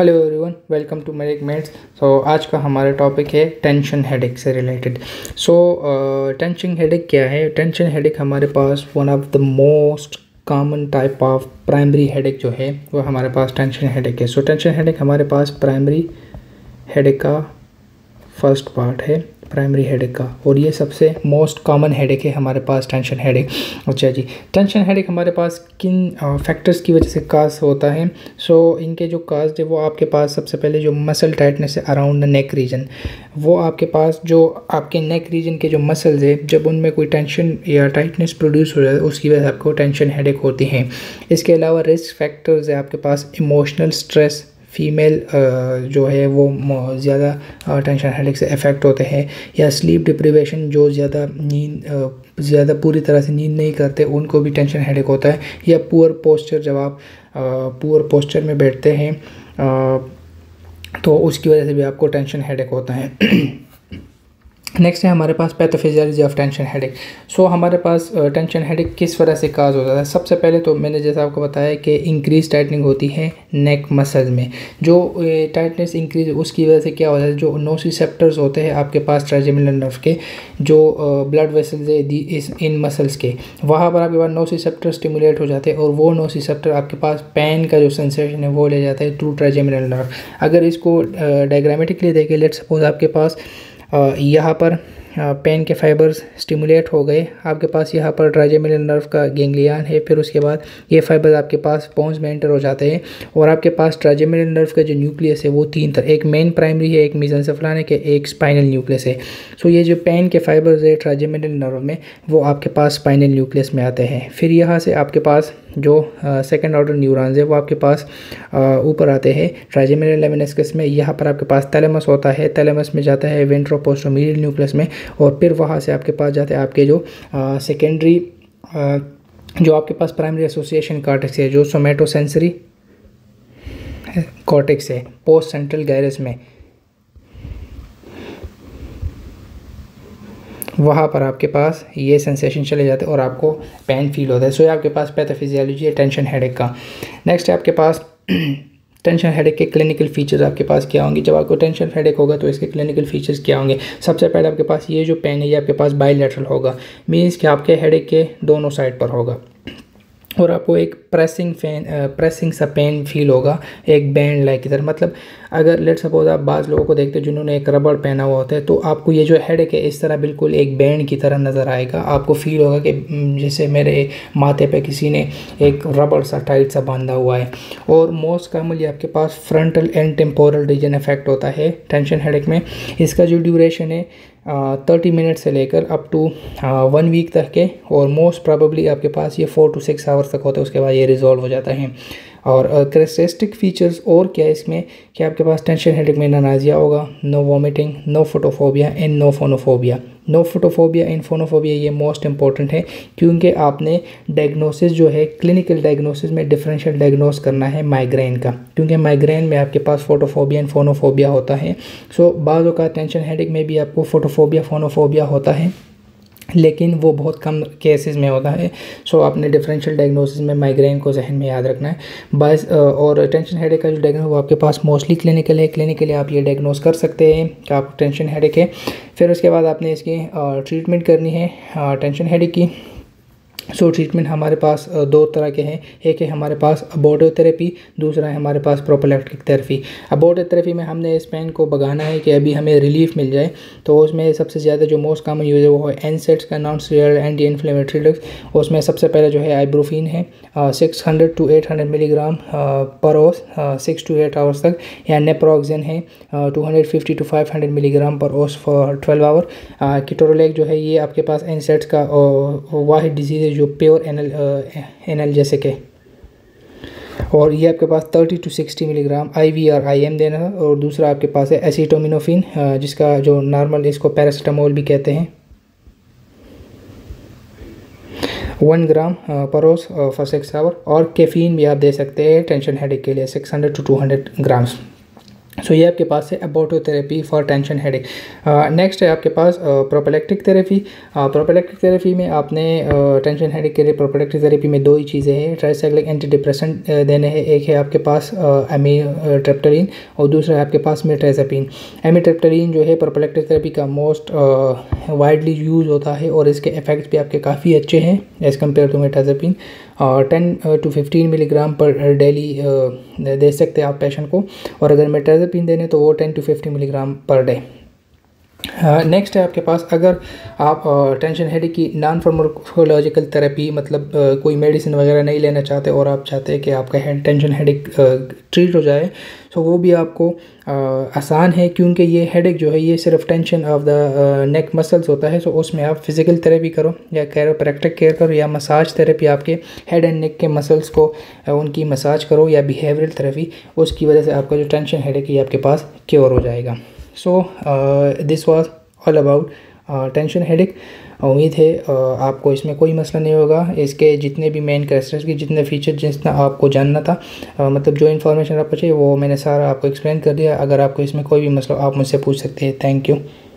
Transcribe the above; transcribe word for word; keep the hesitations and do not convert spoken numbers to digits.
Hello everyone, welcome to medic mates. So आज का हमारा टॉपिक है टेंशन हेडेक से रिलेटेड। सो टेंशन हेडेक क्या है? टेंशन हेडेक हमारे पास one of the most common type of primary headache जो है वो हमारे पास टेंशन हेडेक है। सो टेंशन हेडेक हमारे पास प्राइमरी हेडेक का फर्स्ट पार्ट है, प्राइमरी हेडेक का, और ये सबसे मोस्ट कॉमन हेडेक है हमारे पास टेंशन हेडेक। अच्छा जी, टेंशन हेडेक हमारे पास किन फैक्टर्स की वजह से काज होता है? सो so, इनके जो काज है वो आपके पास सबसे पहले जो मसल टाइटनेस है अराउंड द नेक रीजन, वो आपके पास जो आपके नेक रीजन के जो मसल्स है जब उनमें कोई टेंशन या टाइटनेस प्रोड्यूस हो जाए उसकी वजह से आपको टेंशन हेडेक होती है। इसके अलावा रिस्क फैक्टर्स है आपके पास इमोशनल स्ट्रेस, फीमेल जो है वो ज़्यादा टेंशन हेडेक से अफेक्ट होते हैं, या स्लीप डिप्रीवेशन, जो ज़्यादा नींद ज़्यादा पूरी तरह से नींद नहीं करते उनको भी टेंशन हेडेक होता है, या पुअर पोस्चर, जब आप पुअर पोस्चर में बैठते हैं तो उसकी वजह से भी आपको टेंशन हेडेक होता है। नेक्स्ट है हमारे पास pathophysiology of tension headache. So हमारे पास टेंशन हेडेक किस वजह से काज होता है? सबसे पहले तो मैंने जैसा आपको बताया कि इंक्रीज टाइटनिंग होती है नेक मसल में, जो टाइटनेस इंक्रीज उसकी वजह से क्या हो जाता है, जो नोसीसेप्टर्स होते हैं आपके पास ट्राइजेमिनल नर्व के, जो ब्लड वेसल्स है इस इन मसल्स के, वहाँ पर आपके पास नोसीसेप्टर स्टिमुलेट हो जाते हैं, और वो नोसीसेप्टर आपके पास पेन का जो सेंसेशन है वो ले जाता है थ्रू ट्राइजेमिनल नर्व। अगर इसको डायग्रामेटिकली देखें, लेट सपोज आपके पास यहाँ पर पेन के फाइबर्स स्टिमुलेट हो गए, आपके पास यहाँ पर ट्राइजेमिनल नर्व का गैंग्लियन है, फिर उसके बाद ये फाइबर्स आपके पास पॉन्स में एंटर हो जाते हैं, और आपके पास ट्राइजेमिनल नर्व का जो न्यूक्लियस है वो तीन तरह, एक मेन प्राइमरी है, एक मेसेंसेफैलिक है, एक स्पाइनल न्यूक्लियस है। सो ये जो पेन के फाइबर्स है ट्राइजेमिनल नर्व में वो आपके पास स्पाइनल न्यूक्लियस में आते हैं, फिर यहाँ से आपके पास जो सेकंड ऑर्डर न्यूरॉन्स है वो आपके पास ऊपर आते हैं ट्राइजेमिनल लेमिनस्कस में, यहाँ पर आपके पास थैलेमस होता है, थैलेमस में जाता है वेंट्रोपोस्टोमेरियल न्यूक्लियस में, और फिर वहाँ से आपके पास जाते हैं आपके जो सेकेंडरी जो आपके पास प्राइमरी एसोसिएशन कॉर्टेक्स है, जो सोमैटोसेंसरी कॉर्टेक्स है पोस्ट सेंट्रल गायरस में, वहाँ पर आपके पास ये सेंसेशन चले जाते हैं और आपको पेन फील होता है। सो so, ये आपके पास पैथोफिजियोलॉजी है टेंशन हेडेक का। नेक्स्ट है आपके पास टेंशन हेडेक के क्लिनिकल फीचर्स आपके पास क्या होंगे, जब आपको टेंशन हेडेक होगा तो इसके क्लिनिकल फीचर्स क्या होंगे? सबसे पहले आपके पास ये जो पेन है ये आपके पास बायलैटरल होगा, मीन्स कि आपके हेडेक के दोनों साइड पर होगा, और आपको एक प्रेसिंग फैन प्रेसिंग सा पेन फील होगा, एक बैंड लाइक की तरह। मतलब अगर लेट सपोज आप बाज़ लोगों को देखते हो जिन्होंने एक रबड़ पहना हुआ होता है, तो आपको ये जो हेडेक है इस तरह बिल्कुल एक बैंड की तरह नज़र आएगा, आपको फील होगा कि जैसे मेरे माथे पे किसी ने एक रबड़ सा टाइट सा बांधा हुआ है। और मोस्ट कॉमनली आपके पास frontal and temporal region effect होता है टेंशन हेडेक में। इसका जो ड्यूरेशन है थर्टी मिनट से लेकर अप टू वन वीक तक के, और मोस्ट प्रॉबली आपके पास ये फोर टू सिक्स आवर्स तक होता है, उसके बाद ये रिजॉल्व हो जाता है। और कैरेक्टरिस्टिक फीचर्स और क्या है इसमें कि आपके पास टेंशन हेडेक में ना नाजिया होगा, no vomiting, no photophobia and no phonophobia. No photophobia and phonophobia ये मोस्ट इंपॉर्टेंट है, क्योंकि आपने डायग्नोसिस जो है क्लिनिकल डायग्नोसिस में डिफरेंशियल डायग्नोस करना है माइग्रेन का, क्योंकि माइग्रेन में आपके पास फोटोफोबिया एंड फोनोफोबिया होता है। सो बाज़ों का टेंशन हेडेक में भी आपको फोटोफोबिया फोनोफोबिया होता है, लेकिन वो बहुत कम केसेस में होता है। सो so, आपने डिफरेंशियल डायग्नोसिस में माइग्रेन को जहन में याद रखना है बस। और टेंशन हेडेक का जो डायग्नोस वो आपके पास मोस्टली क्लिनिकल है, क्लिनिकली आप ये डायग्नोस कर सकते हैं कि आपको टेंशन हेडेक है। फिर उसके बाद आपने इसकी ट्रीटमेंट करनी है टेंशन हेडेक की। सो so, ट्रीटमेंट हमारे पास दो तरह के हैं, एक है हमारे पास अबोर्टिव थेरेपी, दूसरा है हमारे पास प्रोफिलैक्टिक थेरेपी। अबोर्टिव थेरेपी में हमने इस पेन को भगाना है कि अभी हमें रिलीफ मिल जाए, तो उसमें सबसे ज़्यादा जो मोस्ट कॉमन यूज है वो है एनसेट्स का non steroidal anti inflammatory drugs. उसमें सबसे पहले जो है आइब्रोफिन है, six hundred to eight hundred milligram per os six to eight hours तक, या नेप्रोक्सन है two hundred fifty to five hundred milligram per os for twelve hour. किटोरोलेक जो है ये आपके पास एनसेट्स का वाहिद डिजीज़ है जो प्योर एनल एनल जैसे के, और ये आपके पास thirty to sixty milligram IV और आईएम देना है। और दूसरा आपके पास है एसिटामिनोफिन, जिसका जो नॉर्मल इसको पैरासीटामोल भी कहते हैं, one gram per os four six hour. और कैफीन भी आप दे सकते हैं टेंशन हेडेक के लिए, six hundred to two hundred grams. So so, ये आपके पास है abortive therapy for tension headache. Next है आपके पास प्रोपेलेक्टिक थेरेपी। प्रोपेलेक्टिक थेरेपी में आपने टेंशन हेडेक के लिए प्रोपेलेक्टिक थेरेपी में दो ही चीज़ें हैं, ट्राइसाइक्लिक एंटी डिप्रेसेंट देने हैं। एक है आपके पास एमिट्रिप्टालाइन और दूसरा है आपके पास मिर्टाज़ापिन। एमिट्रिप्टालाइन जो है प्रोपेलेक्टिक थेरेपी का मोस्ट वाइडली यूज़ होता है और इसके इफेक्ट्स भी आपके काफ़ी अच्छे हैं एज़ कम्पेयर टू मिर्टाज़ापिन। और ten to fifteen milligram per daily दे सकते हैं आप पेशेंट को, और अगर मिर्टाज़ापिन देने तो वो ten to fifty milligram per day. Next है आपके पास, अगर आप टेंशन हेडेक की नॉन फार्माकोलॉजिकल थेरेपी मतलब uh, कोई मेडिसिन वगैरह नहीं लेना चाहते और आप चाहते हैं कि आपका हेड टेंशन हेडेक ट्रीट हो जाए, तो वो भी आपको uh, आसान है क्योंकि ये हेडेक जो है ये सिर्फ tension of the neck muscles होता है। सो so, उसमें आप फिजिकल थेरेपी करो या कैरोप्रैक्टिक केयर करो या मसाज थेरेपी, आपके हेड एंड नेक के मसल्स को uh, उनकी मसाज करो, या बिहेवियरल थेरेपी, उसकी वजह से आपका जो टेंशन हेडेक है आपके पास क्योर हो जाएगा। So this was all about tension headache. उम्मीद है uh, आपको इसमें कोई मसला नहीं होगा। इसके जितने भी मेन कैरेक्टर्स के जितने फीचर जितना आपको जानना था uh, मतलब जो इन्फॉर्मेशन आपको चाहिए वो मैंने सारा आपको एक्सप्लेन कर दिया। अगर आपको इसमें कोई भी मसला आप मुझसे पूछ सकते हैं। Thank you.